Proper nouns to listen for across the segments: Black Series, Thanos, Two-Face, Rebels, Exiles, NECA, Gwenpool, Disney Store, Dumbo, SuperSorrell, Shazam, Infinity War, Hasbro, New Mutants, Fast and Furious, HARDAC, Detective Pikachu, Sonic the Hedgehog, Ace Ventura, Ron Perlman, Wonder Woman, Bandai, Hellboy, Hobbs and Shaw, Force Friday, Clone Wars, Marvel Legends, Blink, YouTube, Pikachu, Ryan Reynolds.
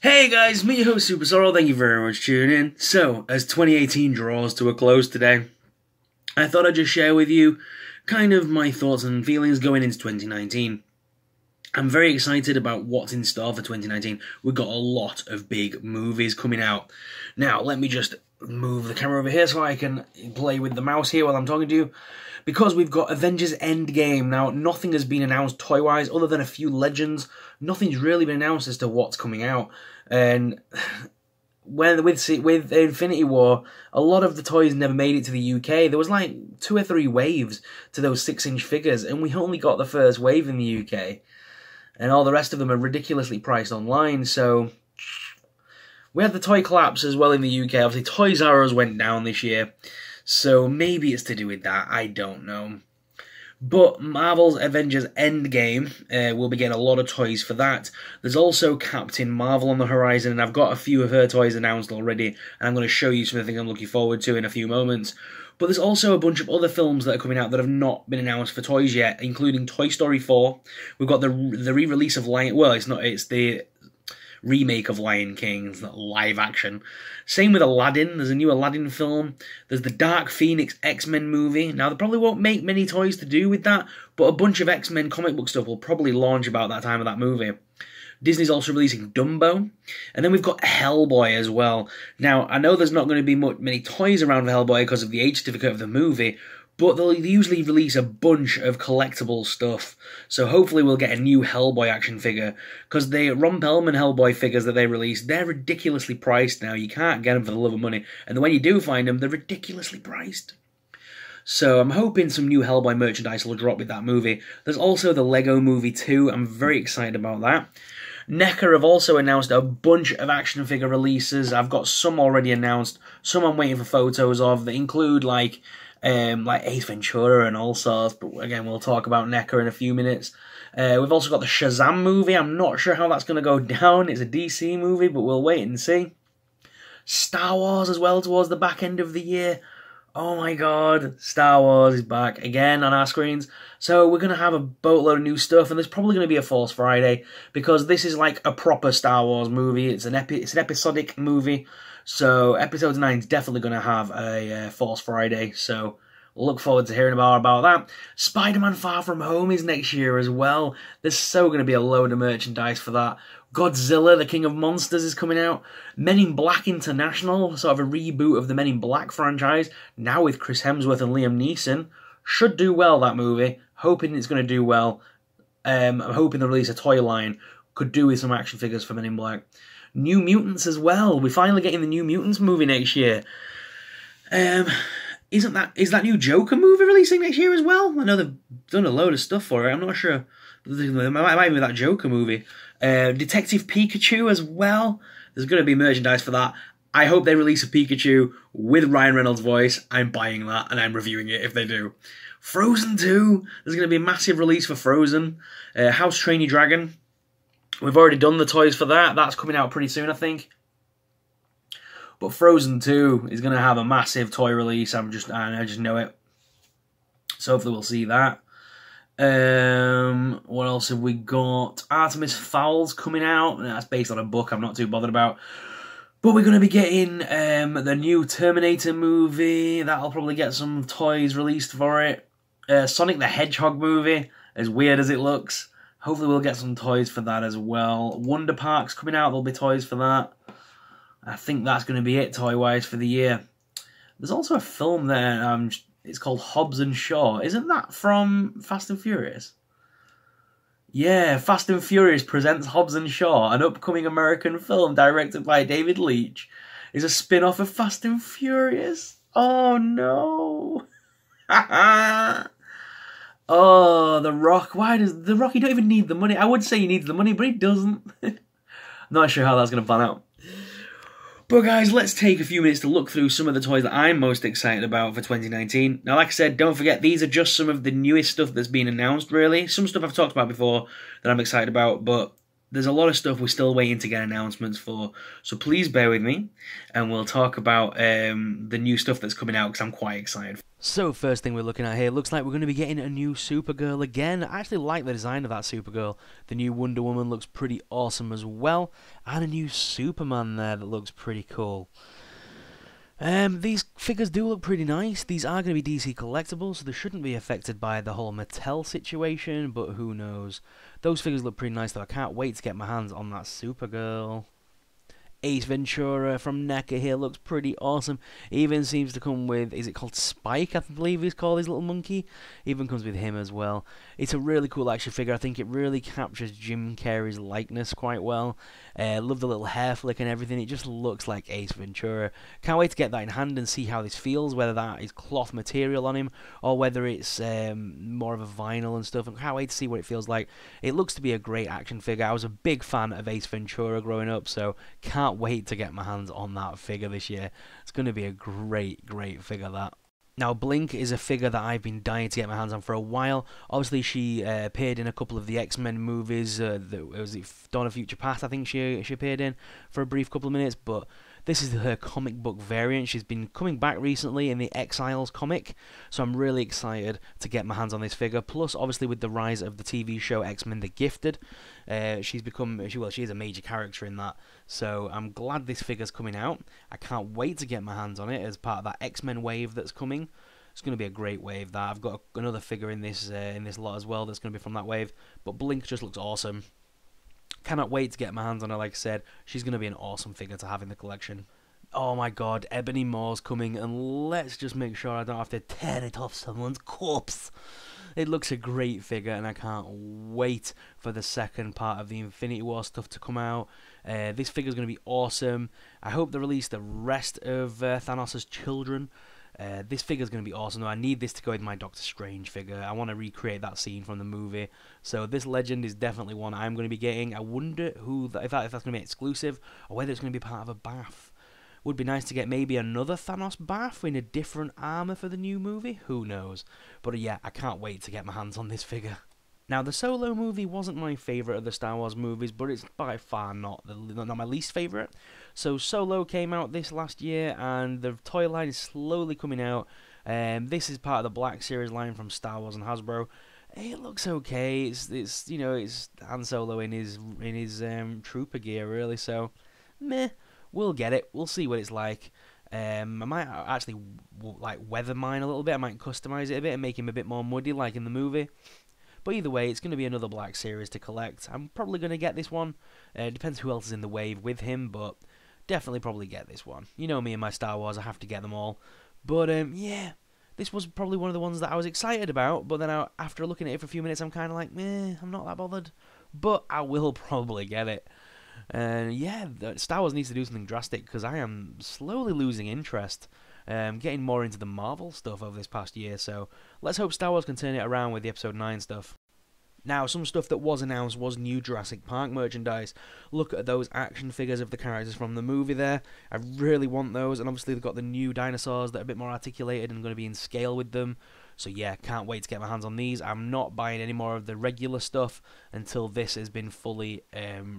Hey guys, me your host SuperSorrell, thank you very much for tuning in. So, as 2018 draws to a close today, I thought I'd just share with you kind of my thoughts and feelings going into 2019. I'm very excited about what's in store for 2019. We've got a lot of big movies coming out. Now, let me just move the camera over here so I can play with the mouse here while I'm talking to you. Because we've got Avengers Endgame. Now, nothing has been announced toy-wise, other than a few Legends. Nothing's really been announced as to what's coming out. And with Infinity War, a lot of the toys never made it to the UK. There was like 2 or 3 waves to those 6-inch figures, and we only got the first wave in the UK. And all the rest of them are ridiculously priced online, so we had the toy collapse as well in the UK. Obviously, Toys R Us went down this year, so maybe it's to do with that. I don't know. But Marvel's Avengers Endgame, we'll be getting a lot of toys for that. There's also Captain Marvel on the horizon, and I've got a few of her toys announced already, and I'm going to show you something I'm looking forward to in a few moments. But there's also a bunch of other films that are coming out that have not been announced for toys yet, including Toy Story 4. We've got the re-release of Lion... Well, it's not... It's the remake of Lion King. It's not live action. Same with Aladdin. There's a new Aladdin film. There's the Dark Phoenix X-Men movie. Now, they probably won't make many toys to do with that, but a bunch of X-Men comic book stuff will probably launch about that time of that movie. Disney's also releasing Dumbo, and then we've got Hellboy as well. Now, I know there's not going to be many toys around for Hellboy because of the age certificate of the movie, but they'll usually release a bunch of collectible stuff. So hopefully we'll get a new Hellboy action figure, because the Ron Perlman Hellboy figures that they released, they're ridiculously priced now. You can't get them for the love of money, and when you do find them, they're ridiculously priced. So I'm hoping some new Hellboy merchandise will drop with that movie. There's also the Lego Movie 2. I'm very excited about that. NECA have also announced a bunch of action figure releases. I've got some already announced. Some I'm waiting for photos of. They include like Ace Ventura and all sorts. But again, we'll talk about NECA in a few minutes. We've also got the Shazam movie. I'm not sure how that's going to go down. It's a DC movie, but we'll wait and see. Star Wars as well towards the back end of the year. Oh my god, Star Wars is back again on our screens. So we're going to have a boatload of new stuff, and there's probably going to be a Force Friday, because this is like a proper Star Wars movie. It's an episodic movie, so Episode 9 is definitely going to have a Force Friday, so look forward to hearing about that. Spider-Man Far From Home is next year as well. There's so going to be a load of merchandise for that. Godzilla, the King of Monsters, is coming out. Men in Black International, sort of a reboot of the Men in Black franchise, now with Chris Hemsworth and Liam Neeson. Should do well, that movie. Hoping it's going to do well. I'm hoping the release of toy line could do with some action figures for Men in Black. New Mutants as well. We're finally getting the New Mutants movie next year. Is that new Joker movie releasing next year as well? I know they've done a load of stuff for it. I'm not sure. It might be that Joker movie. Detective Pikachu as well. There's going to be merchandise for that. I hope they release a Pikachu with Ryan Reynolds' voice. I'm buying that, and I'm reviewing it if they do. Frozen 2. There's going to be a massive release for Frozen. House Train Your Dragon. We've already done the toys for that. That's coming out pretty soon, I think. But Frozen 2 is going to have a massive toy release. I just know it. So hopefully we'll see that. What else have we got? Artemis Fowl's coming out. That's based on a book I'm not too bothered about. But we're going to be getting the new Terminator movie. That'll probably get some toys released for it. Sonic the Hedgehog movie, as weird as it looks. Hopefully we'll get some toys for that as well. Wonder Park's coming out. There'll be toys for that. I think that's going to be it toy-wise for the year. There's also a film there. It's called Hobbs and Shaw. Isn't that from Fast and Furious? Yeah, Fast and Furious presents Hobbs and Shaw, an upcoming American film directed by David Leitch. It's a spin-off of Fast and Furious. Oh, no. Oh, The Rock. Why does The Rock, he don't even need the money. I would say he needs the money, but he doesn't. Not sure how that's going to pan out. But guys, let's take a few minutes to look through some of the toys that I'm most excited about for 2019. Now, like I said, don't forget, these are just some of the newest stuff that's been announced, really. Some stuff I've talked about before that I'm excited about, but there's a lot of stuff we're still waiting to get announcements for. So please bear with me, and we'll talk about the new stuff that's coming out, because I'm quite excited. So first thing we're looking at here, looks like we're going to be getting a new Supergirl again. I actually like the design of that Supergirl. The new Wonder Woman looks pretty awesome as well, and a new Superman there that looks pretty cool. These figures do look pretty nice. These are going to be DC collectibles, so they shouldn't be affected by the whole Mattel situation, but who knows. Those figures look pretty nice though. I can't wait to get my hands on that Supergirl. Ace Ventura from NECA here looks pretty awesome. He even seems to come with, is it called Spike, I believe he's called, his little monkey? He even comes with him as well. It's a really cool action figure. I think it really captures Jim Carrey's likeness quite well. Love the little hair flick and everything. It just looks like Ace Ventura. Can't wait to get that in hand and see how this feels, whether that is cloth material on him or whether it's more of a vinyl and stuff. I can't wait to see what it feels like. It looks to be a great action figure. I was a big fan of Ace Ventura growing up, so can't wait to get my hands on that figure this year. It's going to be a great figure, that. Now, Blink is a figure that I've been dying to get my hands on for a while. Obviously, she appeared in a couple of the X-Men movies. Was it Dawn of Future Past, I think she appeared in for a brief couple of minutes, but this is her comic book variant. She's been coming back recently in the Exiles comic, so I'm really excited to get my hands on this figure. Plus, obviously, with the rise of the TV show X-Men The Gifted, she is a major character in that. So I'm glad this figure's coming out. I can't wait to get my hands on it as part of that X-Men wave that's coming. It's going to be a great wave. That I've got another figure in this lot as well that's going to be from that wave. But Blink just looks awesome. Cannot wait to get my hands on her. Like I said, she's going to be an awesome figure to have in the collection. Oh my god, Ebony Maw's coming, and let's just make sure I don't have to tear it off someone's corpse. It looks a great figure, and I can't wait for the second part of the Infinity War stuff to come out. This figure's going to be awesome. I hope they release the rest of Thanos' children. This figure's going to be awesome though. I need this to go with my Doctor Strange figure. I want to recreate that scene from the movie. So this Legend is definitely one I'm going to be getting. I wonder if that's going to be exclusive or whether it's going to be part of a bath. Would be nice to get maybe another Thanos bath in a different armor for the new movie. Who knows? But yeah, I can't wait to get my hands on this figure. Now, the Solo movie wasn't my favourite of the Star Wars movies, but it's by far not my least favourite. So Solo came out this last year, and the toy line is slowly coming out. This is part of the Black Series line from Star Wars and Hasbro. It looks okay. It's you know, it's Han Solo in his trooper gear, really. So meh. We'll get it. We'll see what it's like. I might actually like weather mine a little bit. I might customise it a bit and make him a bit more muddy, like in the movie. But either way, it's going to be another Black Series to collect. I'm probably going to get this one. Depends who else is in the wave with him, but definitely probably get this one. You know me and my Star Wars, I have to get them all. But yeah, this was probably one of the ones that I was excited about, but then after looking at it for a few minutes, I'm kind of like, meh, I'm not that bothered. But I will probably get it. Yeah, Star Wars needs to do something drastic because I am slowly losing interest. Getting more into the Marvel stuff over this past year, so let's hope Star Wars can turn it around with the Episode 9 stuff. Now, some stuff that was announced was new Jurassic Park merchandise. Look at those action figures of the characters from the movie there. I really want those, and obviously they've got the new dinosaurs that are a bit more articulated and going to be in scale with them. So yeah, can't wait to get my hands on these. I'm not buying any more of the regular stuff until this has been fully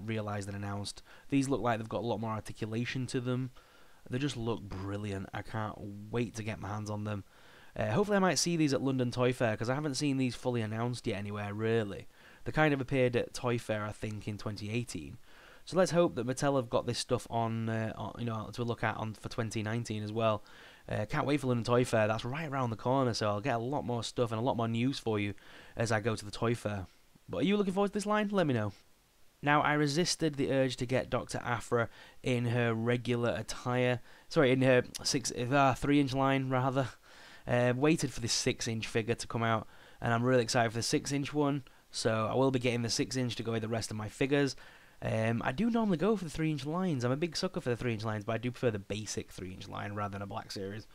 realised and announced. These look like they've got a lot more articulation to them. They just look brilliant. I can't wait to get my hands on them. Hopefully I might see these at London Toy Fair, because I haven't seen these fully announced yet anywhere, really. They kind of appeared at Toy Fair, I think, in 2018. So let's hope that Mattel have got this stuff on you know, to look at for 2019 as well. Can't wait for London Toy Fair. That's right around the corner, so I'll get a lot more stuff and a lot more news for you as I go to the Toy Fair. But are you looking forward to this line? Let me know. Now, I resisted the urge to get Dr. Aphra in her regular attire. Sorry, in her 3-inch line, rather. Waited for this 6-inch figure to come out, and I'm really excited for the 6-inch one. So I will be getting the 6-inch to go with the rest of my figures. I do normally go for the 3-inch lines. I'm a big sucker for the 3-inch lines, but I do prefer the basic 3-inch line rather than a Black Series.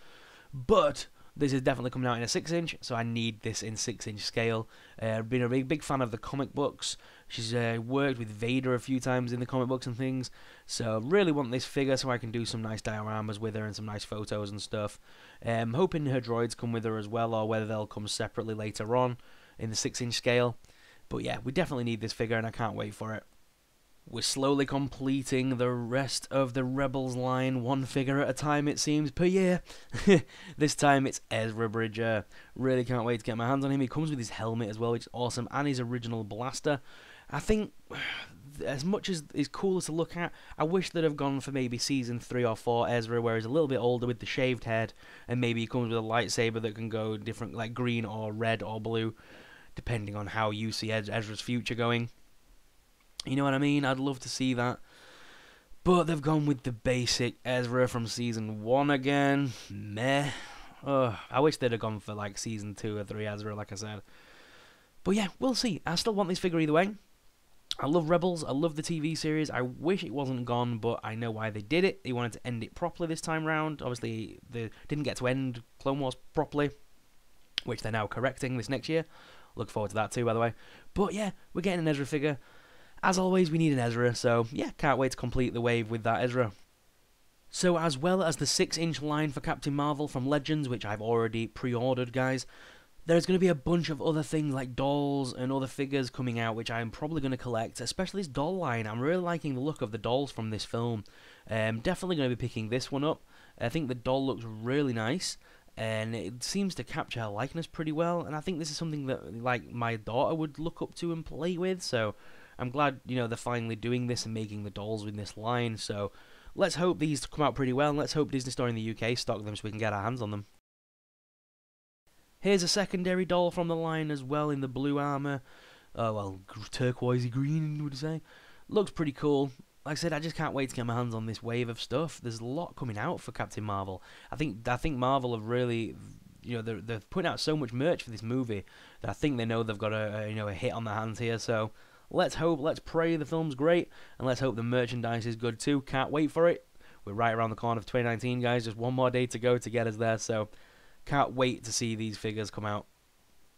But this is definitely coming out in a 6-inch, so I need this in 6-inch scale. Been a big fan of the comic books. She's worked with Vader a few times in the comic books and things, so really want this figure so I can do some nice dioramas with her and some nice photos and stuff. Hoping her droids come with her as well, or whether they'll come separately later on in the 6-inch scale. But yeah, we definitely need this figure, and I can't wait for it. We're slowly completing the rest of the Rebels line, one figure at a time it seems, per year. This time it's Ezra Bridger. Really can't wait to get my hands on him. He comes with his helmet as well, which is awesome, and his original blaster. I think, as much as is cooler to look at, I wish they'd have gone for maybe season 3 or 4 Ezra, where he's a little bit older with the shaved head, and maybe he comes with a lightsaber that can go different, like green or red or blue, depending on how you see Ezra's future going. You know what I mean? I'd love to see that. But they've gone with the basic Ezra from season 1 again. Meh. Oh, I wish they'd have gone for like season 2 or 3 Ezra, like I said. But yeah, we'll see. I still want this figure either way. I love Rebels. I love the TV series. I wish it wasn't gone, but I know why they did it. They wanted to end it properly this time round. Obviously, they didn't get to end Clone Wars properly, which they're now correcting this next year. Look forward to that too, by the way. But yeah, we're getting an Ezra figure. As always, we need an Ezra, so yeah, can't wait to complete the wave with that Ezra. So as well as the 6-inch line for Captain Marvel from Legends, which I've already pre-ordered, guys, there's going to be a bunch of other things like dolls and other figures coming out, which I'm probably going to collect, especially this doll line. I'm really liking the look of the dolls from this film. Definitely going to be picking this one up. I think the doll looks really nice, and it seems to capture her likeness pretty well, and I think this is something that like my daughter would look up to and play with, so I'm glad, you know, they're finally doing this and making the dolls with this line, so let's hope these come out pretty well, and let's hope Disney Store in the UK stock them so we can get our hands on them. Here's a secondary doll from the line as well in the blue armour. Oh, well, turquoisey green, would you say? Looks pretty cool. Like I said, I just can't wait to get my hands on this wave of stuff. There's a lot coming out for Captain Marvel. I think Marvel have really, you know, they're putting out so much merch for this movie that I think they know they've got a, you know, a hit on their hands here, so let's hope, let's pray the film's great, and let's hope the merchandise is good too. Can't wait for it. We're right around the corner of 2019, guys. Just one more day to go to get us there, so can't wait to see these figures come out.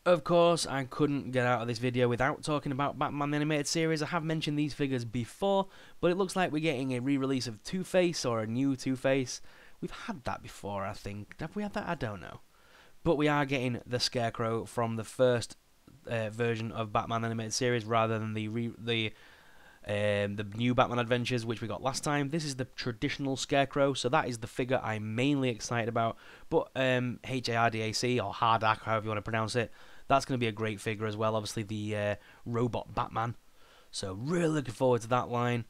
Of course, I couldn't get out of this video without talking about Batman the Animated Series. I have mentioned these figures before, but it looks like we're getting a re-release of Two-Face, or a new Two-Face. We've had that before, I think. Have we had that? I don't know. But we are getting the Scarecrow from the first version of Batman Animated Series, rather than the new Batman Adventures which we got last time. This is the traditional Scarecrow, so that is the figure I'm mainly excited about. But HARDAC, or Hardak, however you want to pronounce it, that's going to be a great figure as well. Obviously the robot Batman, so really looking forward to that line.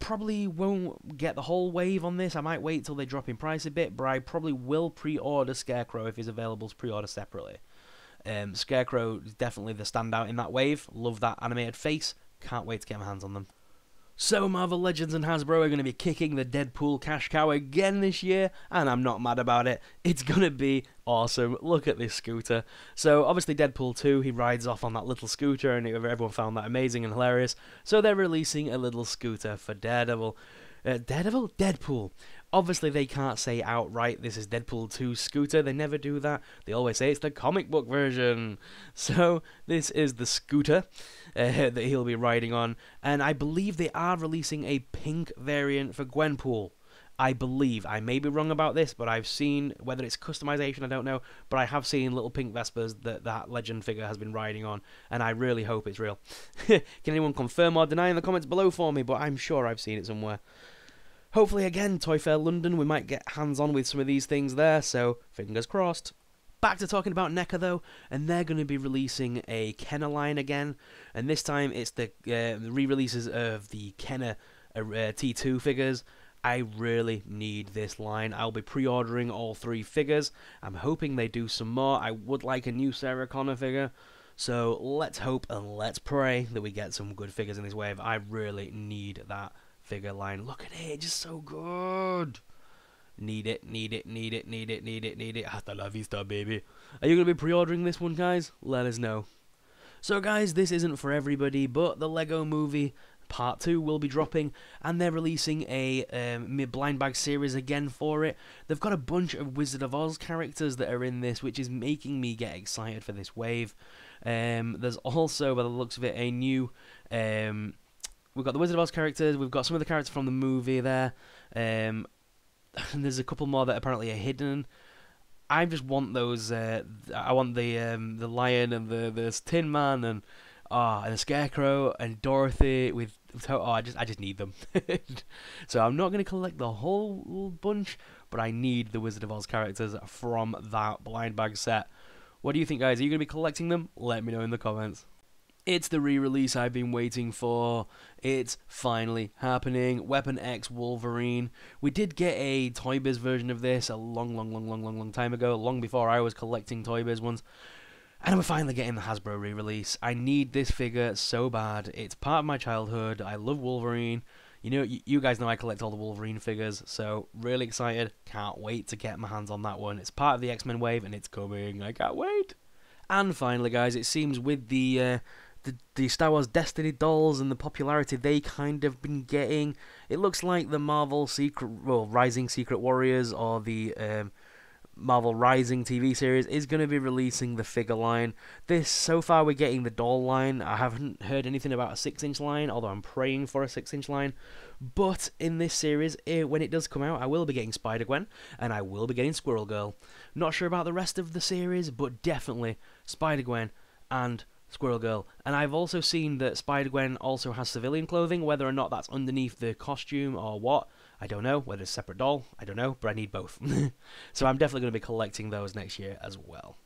Probably won't get the whole wave on this. I might wait till they drop in price a bit, but I probably will pre-order Scarecrow if he's available to pre-order separately. Scarecrow is definitely the standout in that wave. Love that animated face. Can't wait to get my hands on them. So Marvel Legends and Hasbro are going to be kicking the Deadpool cash cow again this year, and I'm not mad about it. It's going to be awesome. Look at this scooter. So obviously Deadpool 2, he rides off on that little scooter, and everyone found that amazing and hilarious. So they're releasing a little scooter for Daredevil. Deadpool. Obviously, they can't say outright this is Deadpool 2 scooter. They never do that. They always say it's the comic book version. So this is the scooter that he'll be riding on. And I believe they are releasing a pink variant for Gwenpool. I believe. I may be wrong about this, but I've seen, whether it's customization, I don't know, but I have seen little pink Vespers that that Legend figure has been riding on, and I really hope it's real. Can anyone confirm or deny in the comments below for me? But I'm sure I've seen it somewhere. Hopefully, again, Toy Fair London, we might get hands-on with some of these things there, so fingers crossed. Back to talking about NECA, though, and they're going to be releasing a Kenner line again, and this time it's the re-releases of the Kenner T2 figures. I really need this line. I'll be pre-ordering all 3 figures. I'm hoping they do some more. I would like a new Sarah Connor figure, so let's hope and let's pray that we get some good figures in this wave. I really need that figure line. Look at it, just so good. Need it, need it, need it, need it, need it, need it. Hasta la vista, baby. Are you going to be pre-ordering this one, guys? Let us know. So, guys, this isn't for everybody, but the Lego Movie Part 2 will be dropping, and they're releasing a blind bag series again for it. They've got a bunch of Wizard of Oz characters that are in this, which is making me get excited for this wave. There's also, by the looks of it, a new... we've got the Wizard of Oz characters, we've got some of the characters from the movie there, and there's a couple more that apparently are hidden. I just want those, I want the lion and the Tin Man and and the Scarecrow and Dorothy with her, I just need them. So I'm not going to collect the whole bunch, but I need the Wizard of Oz characters from that blind bag set. What do you think, guys? Are you going to be collecting them? Let me know in the comments. It's the re-release I've been waiting for. It's finally happening. Weapon X Wolverine. We did get a Toy Biz version of this a long time ago, long before I was collecting Toy Biz ones. And we're finally getting the Hasbro re-release. I need this figure so bad. It's part of my childhood. I love Wolverine. You know, you guys know I collect all the Wolverine figures, so really excited. Can't wait to get my hands on that one. It's part of the X-Men wave, and it's coming. I can't wait. And finally, guys, it seems with the Star Wars Destiny dolls and the popularity they kind of been getting, it looks like the Marvel Rising Secret Warriors or the Marvel Rising TV series is going to be releasing the figure line. This, so far, we're getting the doll line. I haven't heard anything about a 6-inch line, although I'm praying for a 6-inch line. But in this series, when it does come out, I will be getting Spider-Gwen and I will be getting Squirrel Girl. Not sure about the rest of the series, but definitely Spider-Gwen and Squirrel Girl. And I've also seen that Spider-Gwen also has civilian clothing, whether or not that's underneath the costume or what, I don't know, whether it's a separate doll, I don't know, but I need both. So I'm definitely going to be collecting those next year as well.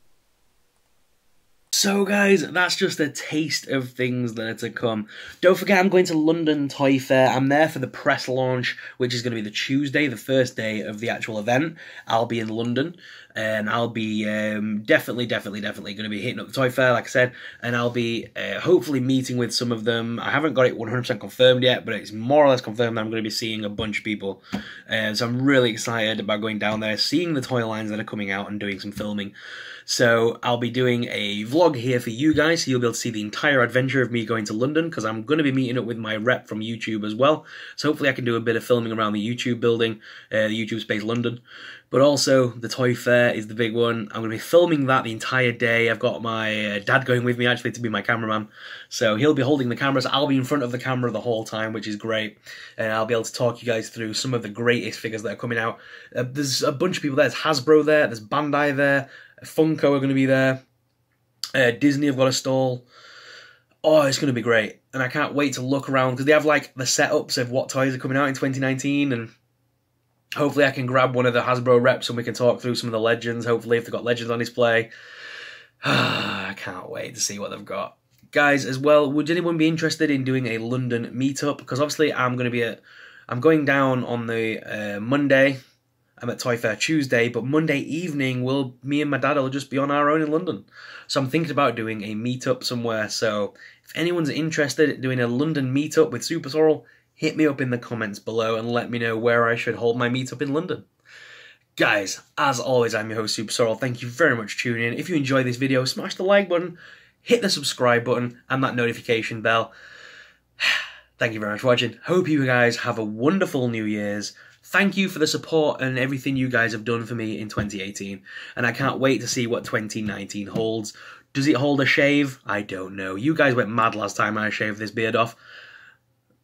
So guys, that's just a taste of things that are to come. Don't forget, I'm going to London Toy Fair. I'm there for the press launch, which is going to be the Tuesday, the first day of the actual event. I'll be in London, and I'll be definitely going to be hitting up the Toy Fair, like I said, and I'll be hopefully meeting with some of them. I haven't got it 100% confirmed yet, but it's more or less confirmed that I'm going to be seeing a bunch of people. So I'm really excited about going down there, seeing the toy lines that are coming out and doing some filming. So I'll be doing a vlog here for you guys, so you'll be able to see the entire adventure of me going to London, because I'm going to be meeting up with my rep from YouTube as well. So hopefully I can do a bit of filming around the YouTube building, the YouTube space London. But also, the Toy Fair is the big one. I'm going to be filming that the entire day. I've got my dad going with me, actually, to be my cameraman. So he'll be holding the camera, so I'll be in front of the camera the whole time, which is great. And I'll be able to talk you guys through some of the greatest figures that are coming out. There's a bunch of people there. There's Hasbro there, there's Bandai there, Funko are going to be there, Disney have got a stall. Oh, it's going to be great. And I can't wait to look around, because they have, like, the setups of what toys are coming out in 2019, and hopefully I can grab one of the Hasbro reps and we can talk through some of the Legends, hopefully, if they've got Legends on display. I can't wait to see what they've got. Guys, as well, would anyone be interested in doing a London meetup? Because obviously I'm going down on the Monday. I'm at Toy Fair Tuesday, but Monday evening, me and my dad will just be on our own in London. So I'm thinking about doing a meetup somewhere. So if anyone's interested in doing a London meetup with SuperSorrell, hit me up in the comments below and let me know where I should hold my meetup in London. Guys, as always, I'm your host, SuperSorrell. Thank you very much for tuning in. If you enjoyed this video, smash the like button, hit the subscribe button, and that notification bell. Thank you very much for watching. Hope you guys have a wonderful New Year's. Thank you for the support and everything you guys have done for me in 2018. And I can't wait to see what 2019 holds. Does it hold a shave? I don't know. You guys went mad last time I shaved this beard off.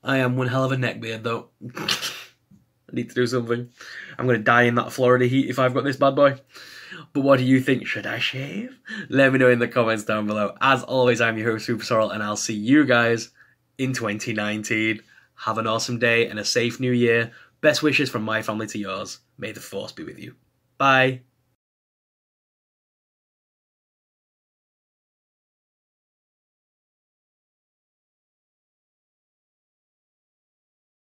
I am one hell of a neckbeard, though. I need to do something. I'm going to die in that Florida heat if I've got this bad boy. But what do you think? Should I shave? Let me know in the comments down below. As always, I'm your host, SuperSorrell, and I'll see you guys in 2019. Have an awesome day and a safe new year. Best wishes from my family to yours. May the force be with you. Bye.